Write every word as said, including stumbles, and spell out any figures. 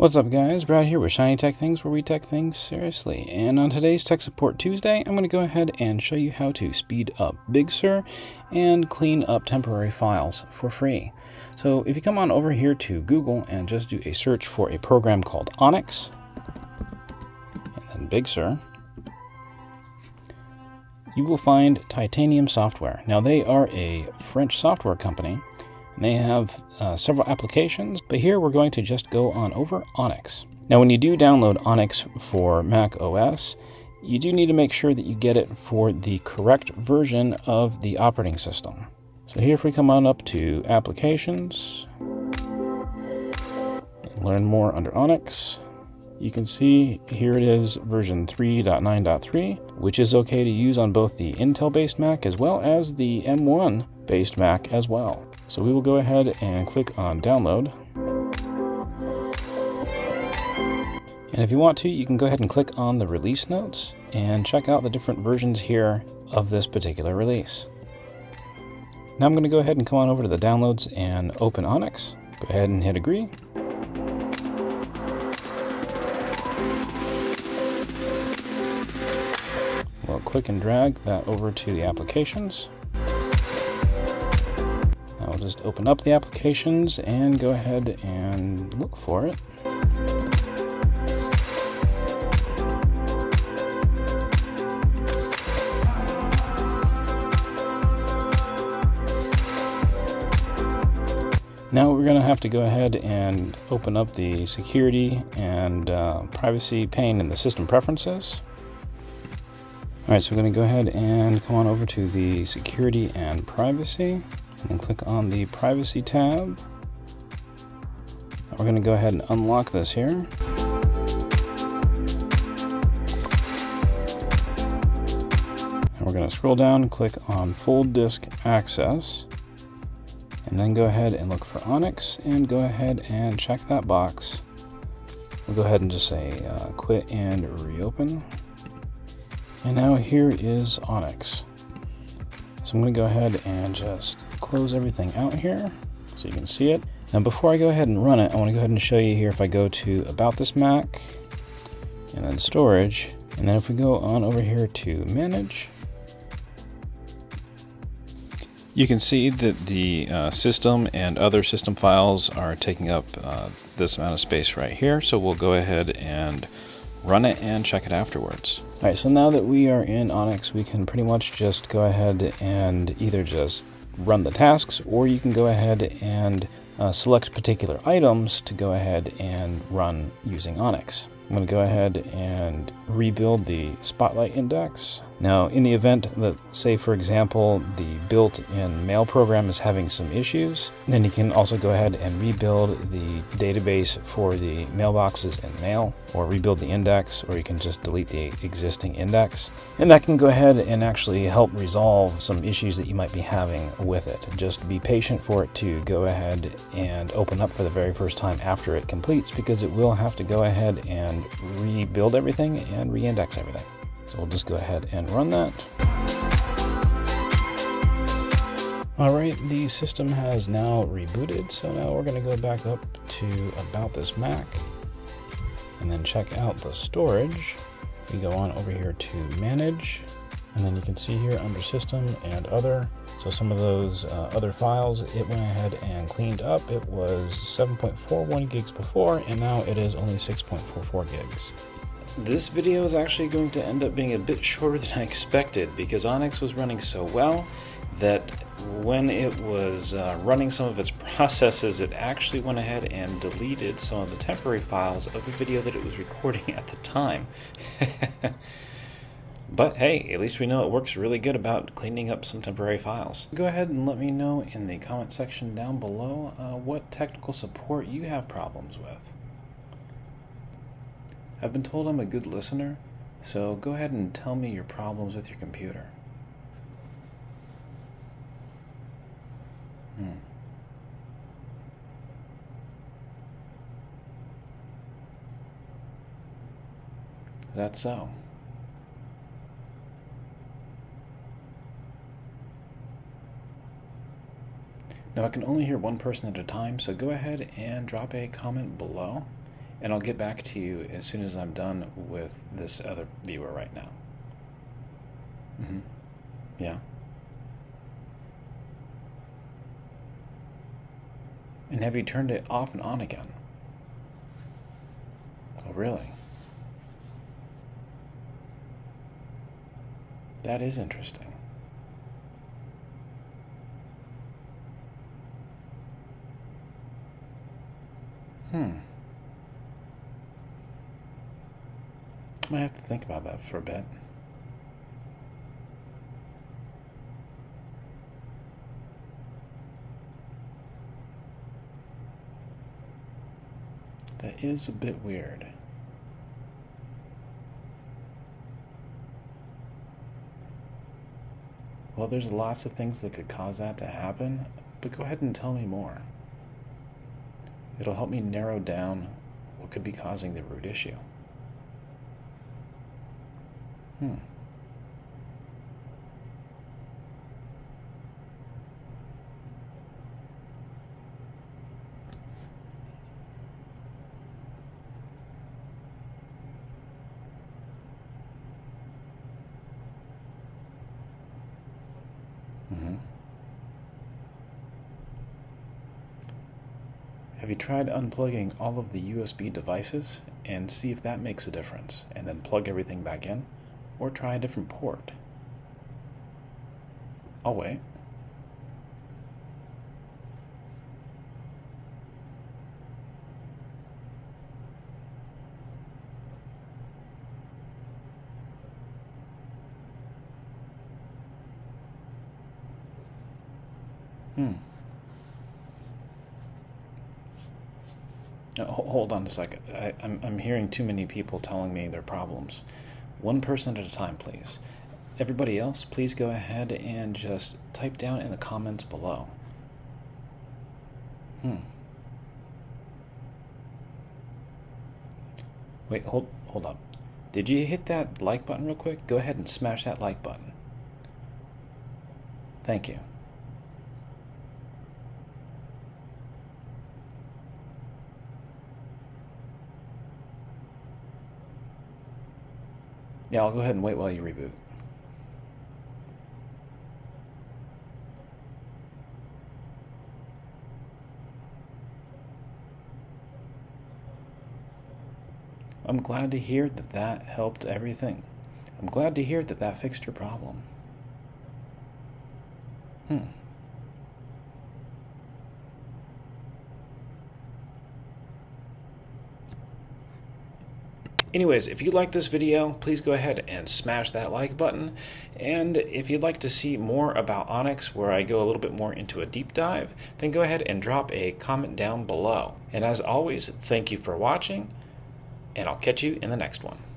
What's up guys, Brad here with Shiny Tech Things, where we tech things seriously. And on today's Tech Support Tuesday, I'm going to go ahead and show you how to speed up Big Sur and clean up temporary files for free. So if you come on over here to Google and just do a search for a program called Onyx, and then Big Sur, you will find Titanium Software. Now they are a French software company. They have uh, several applications, but here we're going to just go on over Onyx. Now when you do download Onyx for mac O S, you do need to make sure that you get it for the correct version of the operating system. So here if we come on up to Applications, and learn more under Onyx, you can see here it is version three point nine point three, which is okay to use on both the Intel-based Mac as well as the M one-based Mac as well. So we will go ahead and click on download. And if you want to, you can go ahead and click on the release notes and check out the different versions here of this particular release. Now I'm going to go ahead and come on over to the downloads and open Onyx. Go ahead and hit agree. We'll click and drag that over to the applications. I'll just open up the applications and go ahead and look for it. Now we're going to have to go ahead and open up the security and uh, privacy pane in the system preferences. All right, so we're going to go ahead and come on over to the security and privacy. And click on the privacy tab. We're going to go ahead and unlock this here. And we're going to scroll down and click on full disk access. And then go ahead and look for Onyx and go ahead and check that box. We'll go ahead and just say uh, quit and reopen. And now here is Onyx. So I'm going to go ahead and just close everything out here so you can see it. Now before I go ahead and run it, I want to go ahead and show you here if I go to About This Mac and then Storage, and then if we go on over here to Manage, you can see that the uh, system and other system files are taking up uh, this amount of space right here, so we'll go ahead and run it and check it afterwards. All right, so now that we are in Onyx, we can pretty much just go ahead and either just run the tasks, or you can go ahead and uh, select particular items to go ahead and run using Onyx. I'm going to go ahead and rebuild the Spotlight Index. Now, in the event that, say for example, the built-in mail program is having some issues, then you can also go ahead and rebuild the database for the mailboxes and mail, or rebuild the index, or you can just delete the existing index. And that can go ahead and actually help resolve some issues that you might be having with it. Just be patient for it to go ahead and open up for the very first time after it completes, because it will have to go ahead and rebuild everything and reindex everything. So we'll just go ahead and run that. All right, the system has now rebooted. So now we're going to go back up to About This Mac and then check out the storage. If we go on over here to Manage, and then you can see here under System and Other. So some of those uh, other files, it went ahead and cleaned up. It was seven point four one gigs before, and now it is only six point four four gigs. This video is actually going to end up being a bit shorter than I expected, because Onyx was running so well that when it was uh, running some of its processes, it actually went ahead and deleted some of the temporary files of the video that it was recording at the time. But hey, at least we know it works really good about cleaning up some temporary files. Go ahead and let me know in the comment section down below uh, what technical support you have problems with. I've been told I'm a good listener, so go ahead and tell me your problems with your computer. Hmm. Is that so? Now I can only hear one person at a time, so go ahead and drop a comment below, and I'll get back to you as soon as I'm done with this other viewer right now. Mm-hmm. Yeah. And have you turned it off and on again? Oh, really? That is interesting. Hmm. I might have to think about that for a bit. That is a bit weird. Well, there's lots of things that could cause that to happen, but go ahead and tell me more. It'll help me narrow down what could be causing the root issue. Hmm. Have you tried unplugging all of the U S B devices and see if that makes a difference, and then plug everything back in, or try a different port? I'll wait. Hmm. Hold on a second. I, I'm, I'm hearing too many people telling me their problems. One person at a time, please. Everybody else, please go ahead and just type down in the comments below. Hmm. Wait, hold, hold up. Did you hit that like button real quick? Go ahead and smash that like button. Thank you. Yeah, I'll go ahead and wait while you reboot. I'm glad to hear that that helped everything. I'm glad to hear that that fixed your problem. Hmm. Anyways, if you like this video, please go ahead and smash that like button. And if you'd like to see more about Onyx, where I go a little bit more into a deep dive, then go ahead and drop a comment down below. And as always, thank you for watching, and I'll catch you in the next one.